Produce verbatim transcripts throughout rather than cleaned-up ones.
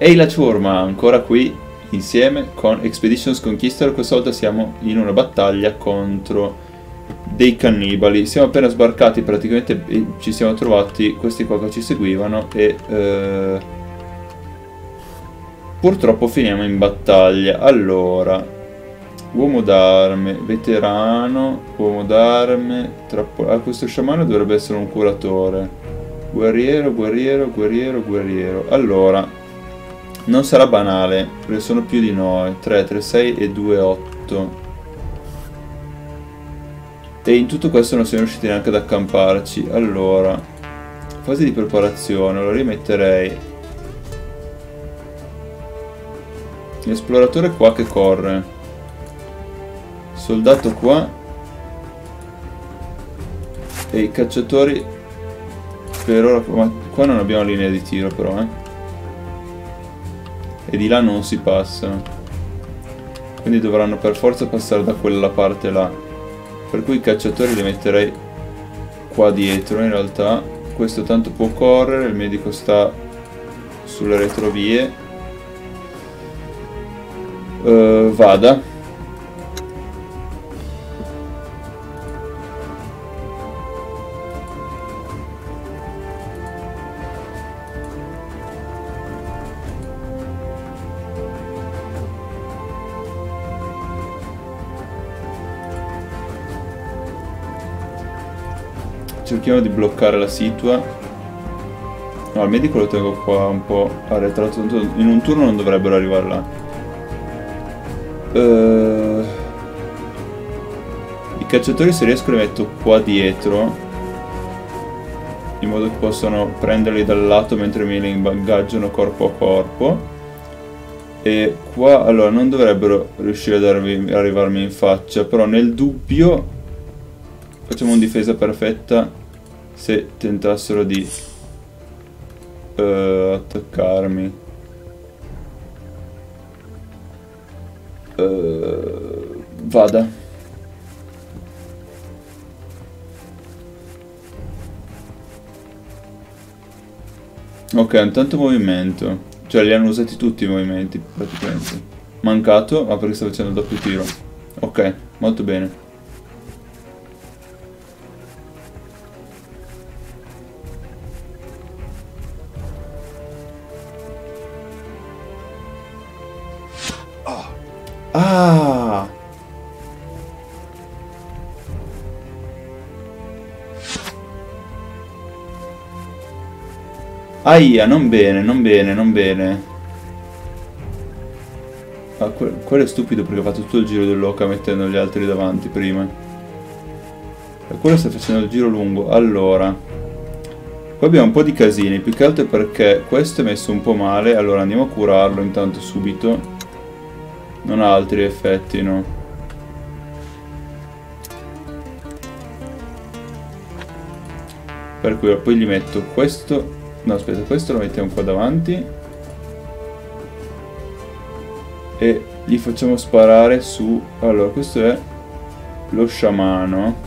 Ehi la ciurma, ancora qui insieme con Expeditions Conquistador. Questa volta siamo in una battaglia contro dei cannibali. Siamo appena sbarcati, praticamente ci siamo trovati questi qua che ci seguivano e eh, purtroppo finiamo in battaglia. Allora, uomo d'arme, veterano, uomo d'arme, trappola. Ah, questo sciamano dovrebbe essere un curatore. Guerriero, guerriero, guerriero, guerriero. Allora, non sarà banale, perché sono più di noi. tre, tre, sei e due, otto. E in tutto questo non siamo riusciti neanche ad accamparci. Allora, fase di preparazione, lo rimetterei. L'esploratore qua che corre. Soldato qua. E i cacciatori per ora... Ma qua non abbiamo linea di tiro però, eh. E di là non si passa, quindi dovranno per forza passare da quella parte là, per cui i cacciatori li metterei qua dietro. In realtà questo tanto può correre, il medico sta sulle retrovie. uh, vada Cerchiamo di bloccare la situa. No, il medico lo tengo qua un po' arretrato. In un turno non dovrebbero arrivare là. Uh, I cacciatori, se riesco, li metto qua dietro, in modo che possano prenderli dal lato mentre mi li imbagaggiano corpo a corpo. E qua, allora, non dovrebbero riuscire ad arri- arrivarmi in faccia, però nel dubbio facciamo un difesa perfetta se tentassero di uh, attaccarmi. Uh, vada. Ok, un tanto movimento. Cioè li hanno usati tutti i movimenti praticamente. Mancato, ma ah, perché sta facendo il doppio tiro. Ok, molto bene. Ah! Aia, non bene, non bene, non bene. Ah, que quello è stupido perché ha fatto tutto il giro dell'oca mettendo gli altri davanti prima. E quello sta facendo il giro lungo. Allora, qua abbiamo un po' di casini, più che altro perché questo è messo un po' male. Allora andiamo a curarlo intanto subito. Non ha altri effetti, no. Per cui poi gli metto questo. No, aspetta, questo lo mettiamo qua davanti. E gli facciamo sparare su... Allora, questo è lo sciamano.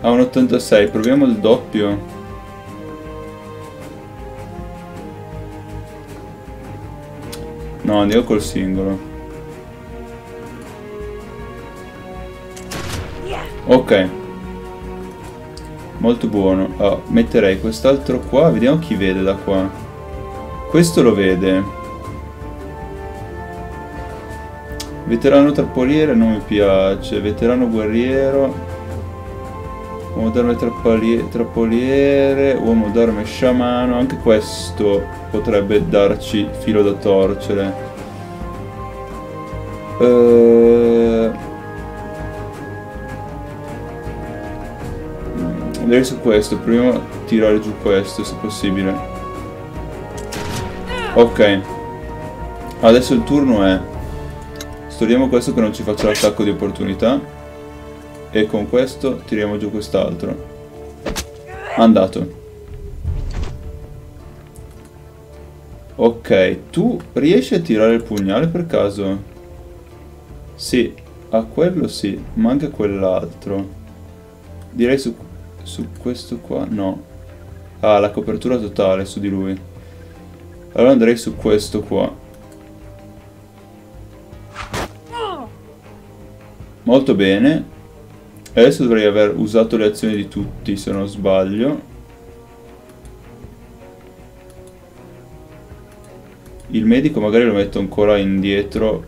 Ha un ottantasei, proviamo il doppio. No, andiamo col singolo. Ok, molto buono. Oh, metterei quest'altro qua, vediamo chi vede da qua. Questo lo vede. Veterano trappoliere non mi piace. Veterano guerriero, uomo d'arme trappoliere, uomo d'arme sciamano. Anche questo potrebbe darci filo da torcere. uh... Adesso questo, proviamo a tirare giù questo se possibile. Ok, adesso il turno è... Storiamo questo che non ci faccia l'attacco di opportunità. E con questo tiriamo giù quest'altro. Andato. Ok, tu riesci a tirare il pugnale per caso? Sì, a quello sì, ma anche a quell'altro. Direi su, su questo qua, no. Ah, la copertura totale su di lui. Allora andrei su questo qua. Molto bene. Adesso dovrei aver usato le azioni di tutti, se non sbaglio. Il medico magari lo metto ancora indietro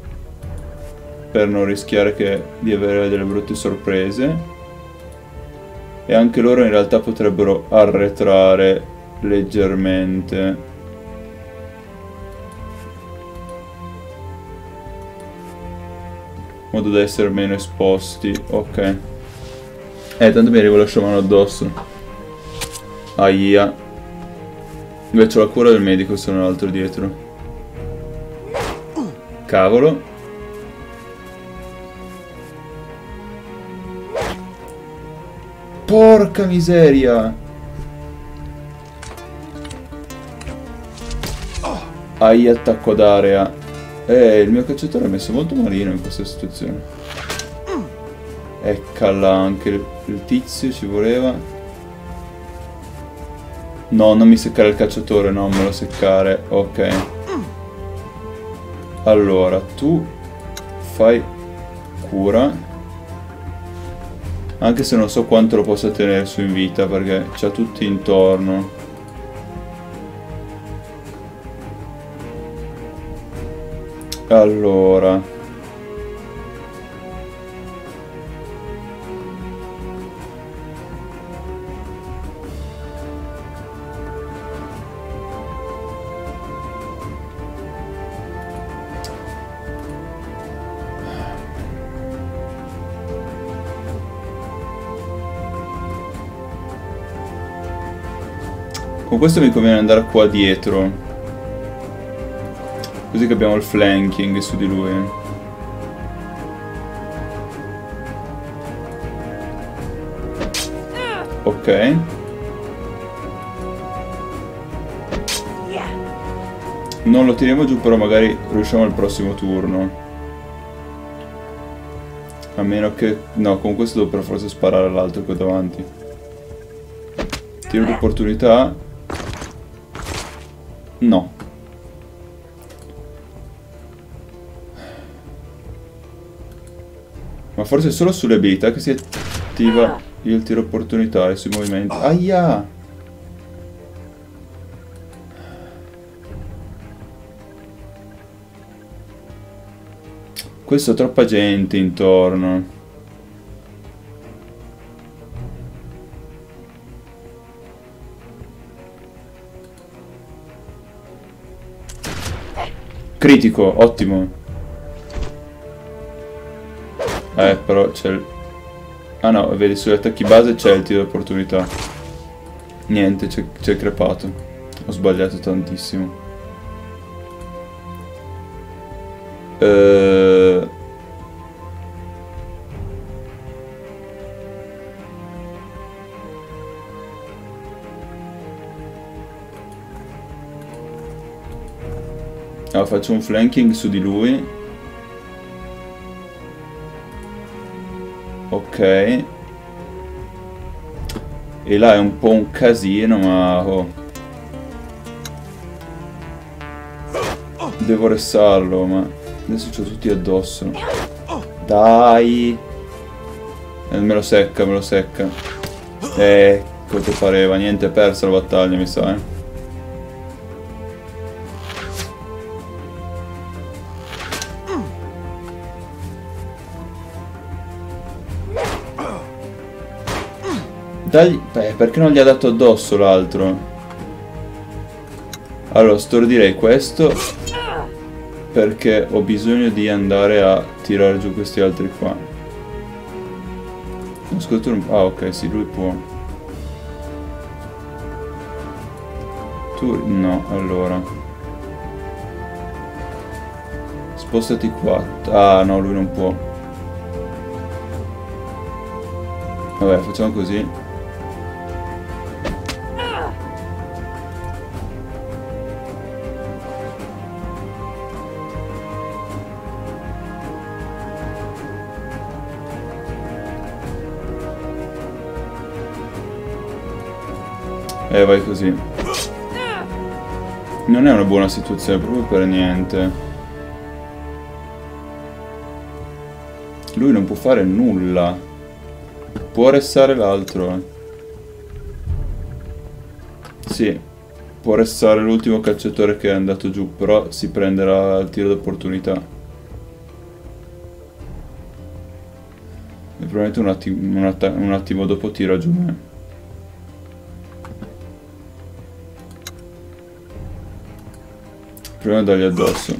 per non rischiare che di avere delle brutte sorprese. E anche loro in realtà potrebbero arretrare leggermente. In modo da essere meno esposti. Ok. Eh, tanto mi arrivo la sciamano addosso. Aia. Invece ho la cura del medico, se non altro dietro. Cavolo. Porca miseria. Ai, attacco d'area. Eh, il mio cacciatore è messo molto malino in questa situazione. Eccala, anche il, il tizio ci voleva. No, non mi seccare il cacciatore, no, me lo seccare. Ok. Allora, tu fai cura, anche se non so quanto lo possa tenere su in vita, perché c'ha tutti intorno. Allora, con questo mi conviene andare qua dietro, così che abbiamo il flanking su di lui. Ok. Non lo tiriamo giù, però magari riusciamo al prossimo turno. A meno che... no, con questo devo per forza sparare all'altro qua davanti. Tiro d'opportunità. No. Ma forse è solo sulle abilità che si attiva il tiro opportunità e sui movimenti. Aia! Questo ha troppa gente intorno. Critico, ottimo. Eh, però c'è il... ah no, vedi, sugli attacchi base c'è il tiro d'opportunità. Niente, c'è crepato. Ho sbagliato tantissimo. Eh... Ah, faccio un flanking su di lui. Ok. E là è un po' un casino, ma... oh. Devo restarlo, ma... adesso c'ho tutti addosso. Dai! Eh, me lo secca, me lo secca. Eh, cosa pareva? Niente, è persa la battaglia, mi sa, eh. Dagli... beh, perché non gli ha dato addosso l'altro? Allora, stordirei questo perché ho bisogno di andare a tirare giù questi altri qua. Ascolta un... ah, ok, sì, lui può. Tu... no, allora. Spostati qua. Ah, no, lui non può. Vabbè, facciamo così. E vai così. Non è una buona situazione proprio per niente. Lui non può fare nulla. Può restare l'altro. Sì. Può restare l'ultimo calciatore che è andato giù. Però si prenderà il tiro d'opportunità. E probabilmente un attimo, un, att un attimo dopo tira giù me. Proviamo a dargli addosso.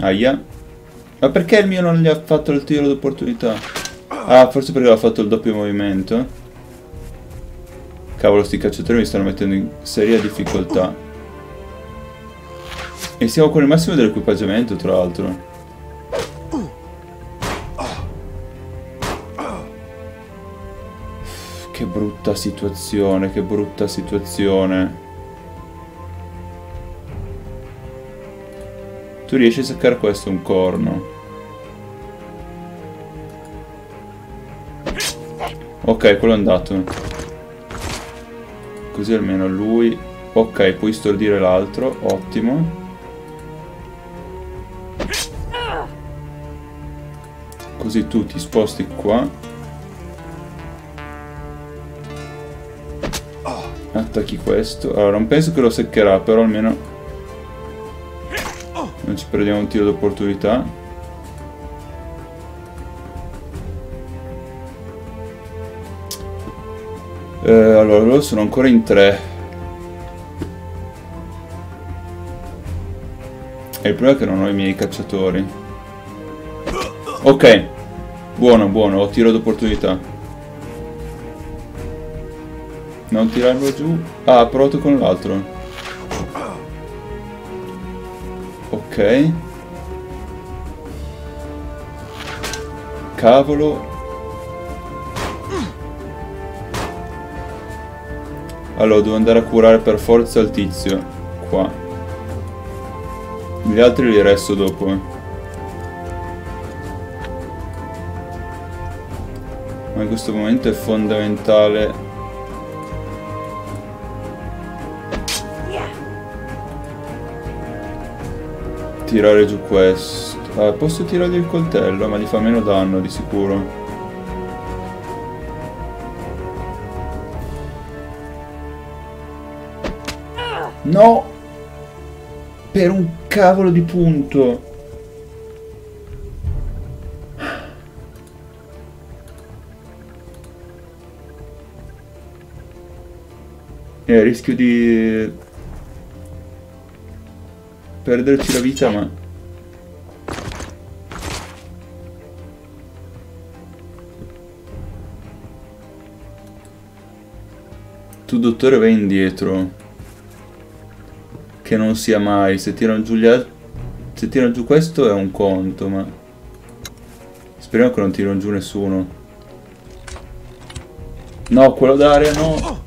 Aia. Ma perché il mio non gli ha fatto il tiro d'opportunità? Ah, forse perché aveva fatto il doppio movimento. Cavolo, sti cacciatori mi stanno mettendo in seria difficoltà. E siamo con il massimo dell'equipaggiamento, tra l'altro. Che brutta situazione, che brutta situazione. Tu riesci a seccare questo un corno. Ok, quello è andato. Così almeno lui... Ok, puoi stordire l'altro. Ottimo. Così tu ti sposti qua. Attacchi questo. Allora, non penso che lo seccherà, però almeno... non ci perdiamo un tiro d'opportunità. Eh, allora, loro sono ancora in tre. E il problema è che non ho i miei cacciatori. Ok. Buono, buono. Ho tiro d'opportunità. Non tirarlo giù. Ah, ha provato con l'altro. Ok. Cavolo. Allora, devo andare a curare per forza il tizio. Qua. Gli altri li resto dopo. Eh. Ma in questo momento è fondamentale... tirare giù questo. Ah, posso tirargli il coltello, ma gli fa meno danno di sicuro. No! Per un cavolo di punto! Eh, rischio di... perderci la vita, ma... tu, dottore, vai indietro. Che non sia mai. Se tirano giù gli altri... se tirano giù questo è un conto, ma... speriamo che non tirano giù nessuno. No, quello d'aria no!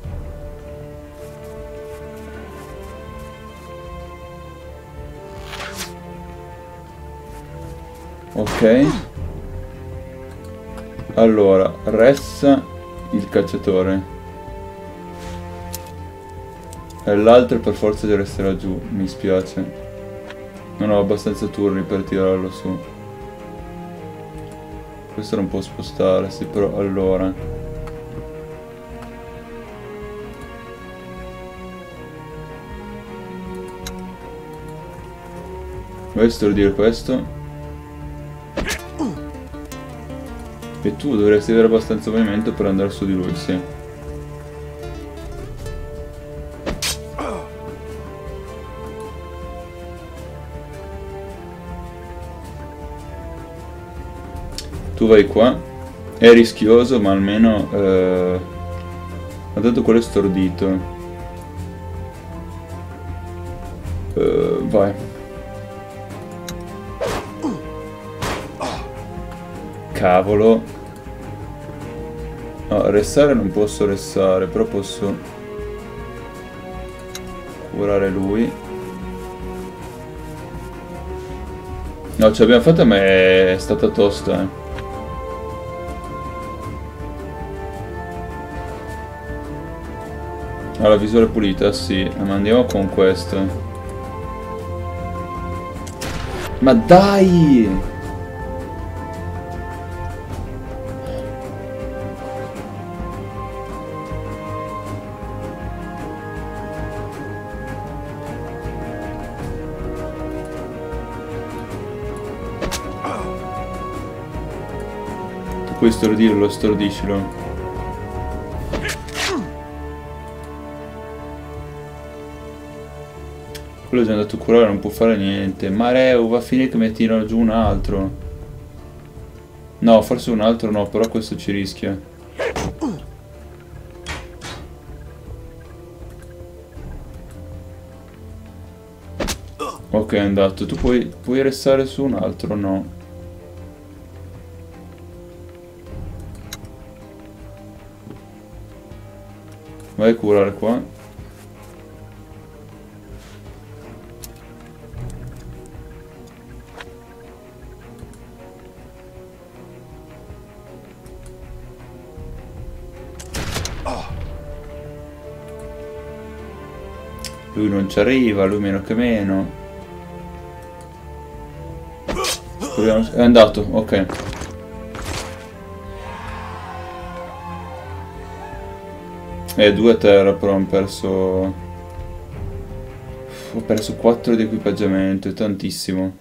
Ok. Allora, resta il cacciatore. E l'altro per forza deve restare giù, mi spiace. Non ho abbastanza turni per tirarlo su. Questo non può spostarsi, però allora... vuoi stordire questo? E tu dovresti avere abbastanza movimento per andare su di lui, sì. Tu vai qua. È rischioso, ma almeno... Eh... ha dato quello stordito. Eh, vai. Cavolo. No, restare non posso restare, però posso curare lui. No, ce l'abbiamo fatta, ma è stata tosta, eh. Ha la visura pulita, sì, ma andiamo con questo. Ma dai! Tu puoi stordirlo, stordiscilo. Quello è già andato a curare, non può fare niente. Mareo, va a finire che mi tirano giù un altro. No, forse un altro no, però questo ci rischia. Ok, è andato. Tu puoi, puoi restare su un altro, no? Vai a curare qua. Lui non ci arriva, lui meno che meno. Proviamo. È andato, ok. E due a terra, però ho perso... Ho perso quattro di equipaggiamento, è tantissimo.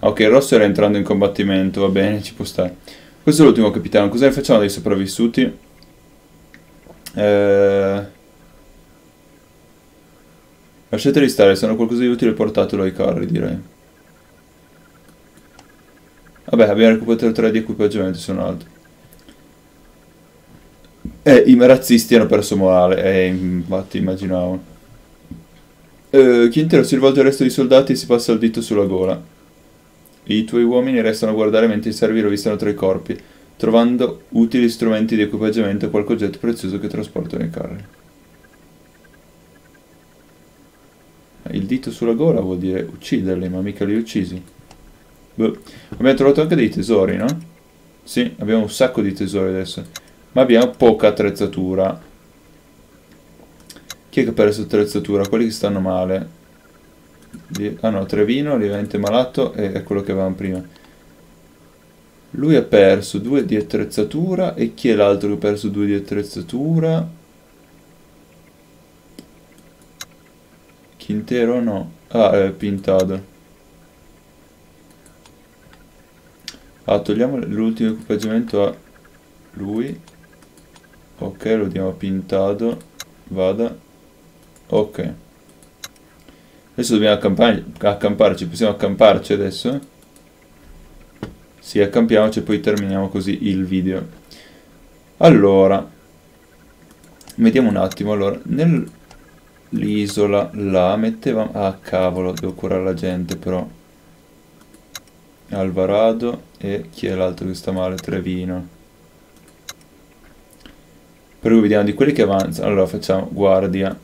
Ok, il rosso era entrando in combattimento, va bene, ci può stare. Questo è l'ultimo capitano, cosa ne facciamo dei sopravvissuti? Eh... Lasciateli stare, se hanno qualcosa di utile portatelo ai carri, direi. Vabbè, abbiamo recuperato tre di equipaggiamento, sono alto. Eh, i razzisti hanno perso morale, eh, infatti immaginavo. Eh, Quintero si rivolge al resto dei soldati e si passa il dito sulla gola. I tuoi uomini restano a guardare mentre i servi rovistano tra i corpi, trovando utili strumenti di equipaggiamento e qualche oggetto prezioso che trasportano i carri. Il dito sulla gola vuol dire ucciderli, ma mica li uccisi. Boh. Abbiamo trovato anche dei tesori, no? Sì, abbiamo un sacco di tesori adesso. Ma abbiamo poca attrezzatura. Chi è che ha perso attrezzatura? Quelli che stanno male. Ah no, Trevino, lievemente malato, e è quello che avevamo prima. Lui ha perso due di attrezzatura. E chi è l'altro che ha perso due di attrezzatura? Intero no. Ah, è pintato. Ah, togliamo l'ultimo equipaggiamento a lui. Ok, lo diamo a pintato. Vada. Ok. Adesso dobbiamo accampar accamparci. Possiamo accamparci adesso? Sì, accampiamoci e poi terminiamo così il video. Allora. Vediamo un attimo. Allora, nel... l'isola là mettevamo... Ah cavolo, devo curare la gente però. Alvarado e chi è l'altro che sta male? Trevino. Per cui vediamo di quelli che avanzano. Allora facciamo guardia.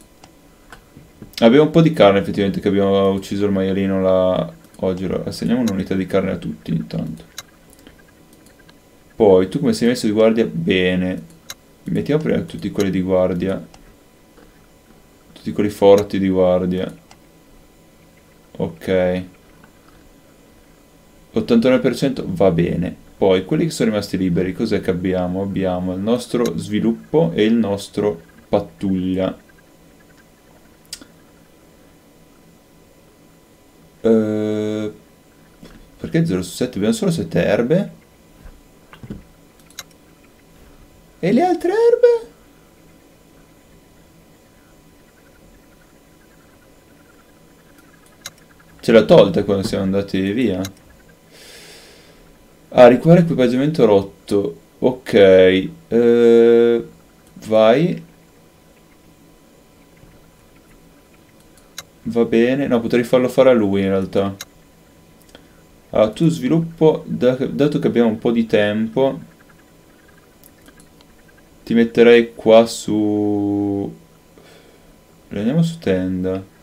Abbiamo un po' di carne effettivamente che abbiamo ucciso il maialino là oggi. Assegniamo un'unità di carne a tutti intanto. Poi tu come sei messo di guardia? Bene. Mettiamo prima tutti quelli di guardia. Tutti quelli forti di guardia. Ok, ottantanove per cento va bene. Poi quelli che sono rimasti liberi, cos'è che abbiamo? Abbiamo il nostro sviluppo e il nostro pattuglia. eh, Perché zero su sette? Abbiamo solo sette erbe. E le altre erbe? Ce l'ha tolta quando siamo andati via. Ah, ricurare equipaggiamento rotto. Ok. Eh, vai. Va bene. No, potrei farlo fare a lui in realtà. Ah, tu sviluppo, da, dato che abbiamo un po' di tempo, ti metterei qua su... Andiamo su tenda.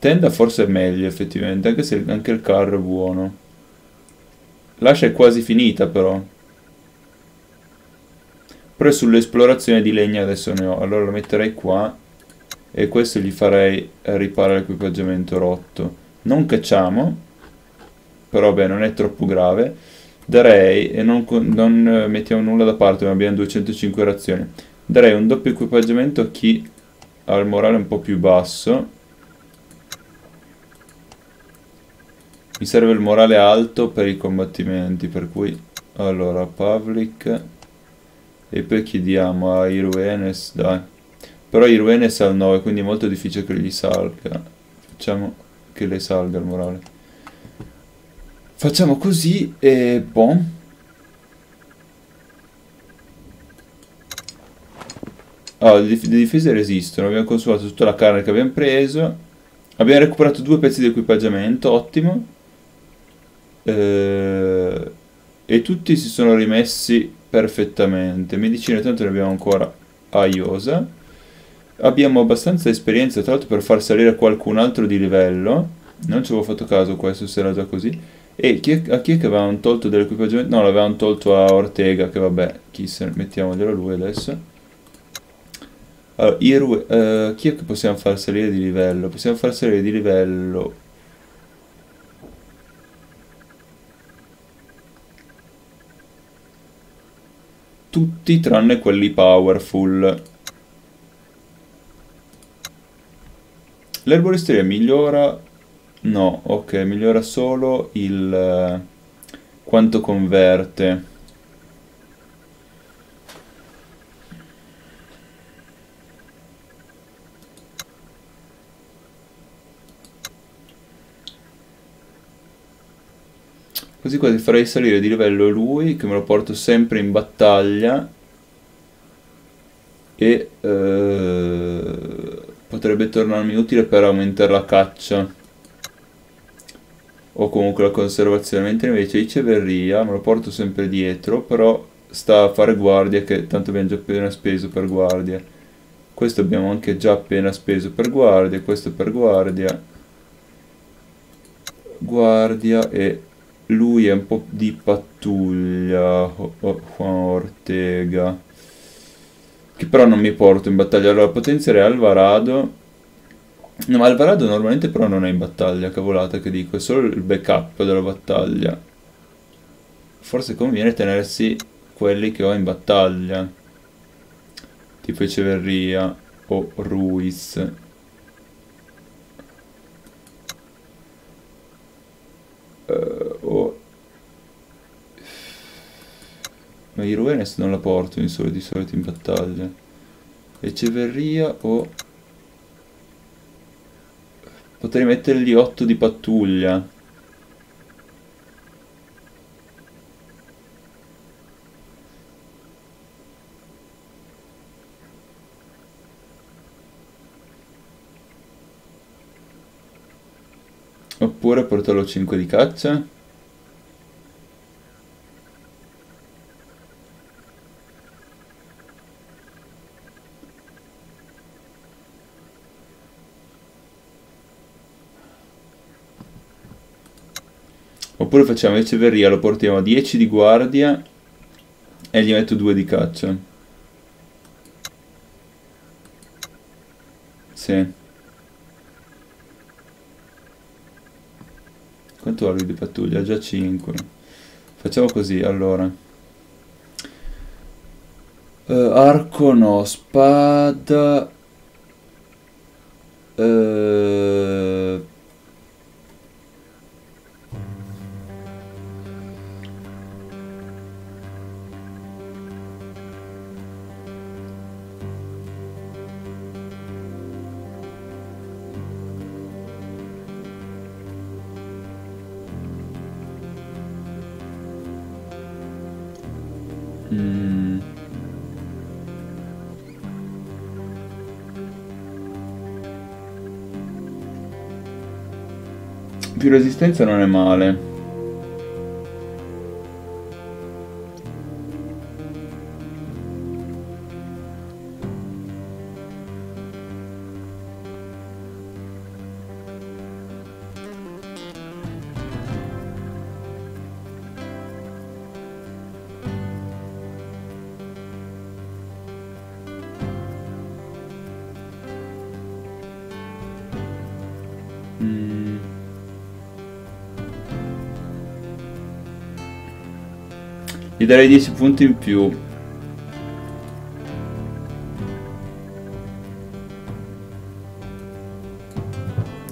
Tenda forse è meglio effettivamente, anche se anche il carro è buono. L'ascia è quasi finita però. Però sull'esplorazione di legna adesso ne ho. Allora lo metterei qua. E questo gli farei riparare l'equipaggiamento rotto. Non cacciamo. Però beh, non è troppo grave. Darei, e non, non mettiamo nulla da parte, ma abbiamo duecentocinque razioni. Darei un doppio equipaggiamento a chi ha il morale un po' più basso. Mi serve il morale alto per i combattimenti, per cui... Allora, public... E poi chiediamo a Iruenes, dai. Però Iruenes ha il nove, quindi è molto difficile che gli salga. Facciamo che le salga il morale. Facciamo così e... boom. Ah, le difese resistono. Abbiamo consumato tutta la carne che abbiamo preso. Abbiamo recuperato due pezzi di equipaggiamento, ottimo. Eh... E tutti si sono rimessi perfettamente. Medicina tanto ne abbiamo ancora a iosa. Abbiamo abbastanza esperienza tra l'altro per far salire qualcun altro di livello. Non ci avevo fatto caso, questo se era già così. E chi è, a chi è che avevano tolto dell'equipaggiamento? No, l'avevano tolto a Ortega, che vabbè, chi se ne... mettiamoglielo lui adesso. Allora, Iru, eh, chi è che possiamo far salire di livello? Possiamo far salire di livello... tutti tranne quelli powerful. L'erboristeria migliora... no, ok, migliora solo il... quanto converte. Così quasi farei salire di livello lui, che me lo porto sempre in battaglia. E eh, potrebbe tornarmi utile per aumentare la caccia o comunque la conservazione. Mentre invece i ceverria me lo porto sempre dietro, però sta a fare guardia, che tanto abbiamo già appena speso per guardia. Questo abbiamo anche già appena speso per guardia, questo per guardia. Guardia e... lui è un po' di pattuglia, Juan Ortega, che però non mi porto in battaglia. Allora potenzierei Alvarado. No, ma Alvarado normalmente però non è in battaglia, cavolata che dico, è solo il backup della battaglia. Forse conviene tenersi quelli che ho in battaglia, tipo Echeverria o Ruiz. Oh. Ma Iruenes non la porto in soli, di solito in battaglia. Echeverria o... potrei mettergli otto di pattuglia. Oppure portarlo cinque di caccia. Oppure facciamo Echeverria, lo portiamo a dieci di guardia e gli metto due di caccia. Sì. Quanto ha lui di pattuglia? Già cinque. Facciamo così, allora. Uh, arco no, spada... Uh... Mm. Più resistenza non è male. Gli darei dieci punti in più.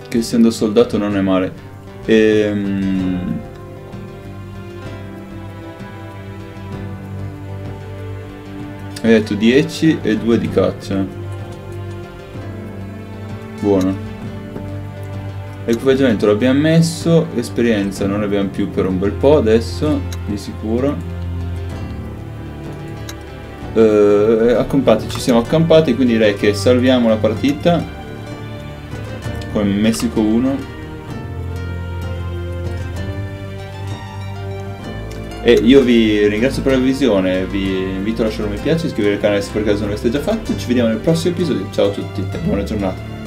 Che essendo soldato non è male. Ehm... Hai detto dieci e due di caccia. Buono. Equipaggiamento l'abbiamo messo, esperienza non ne abbiamo più per un bel po' adesso, di sicuro. Eh, accampati, ci siamo accampati, quindi direi che salviamo la partita con Messico uno e io vi ringrazio per la visione, vi invito a lasciare un mi piace, iscrivervi al canale se per caso non l'avete già fatto, ci vediamo nel prossimo episodio, ciao a tutti e buona giornata.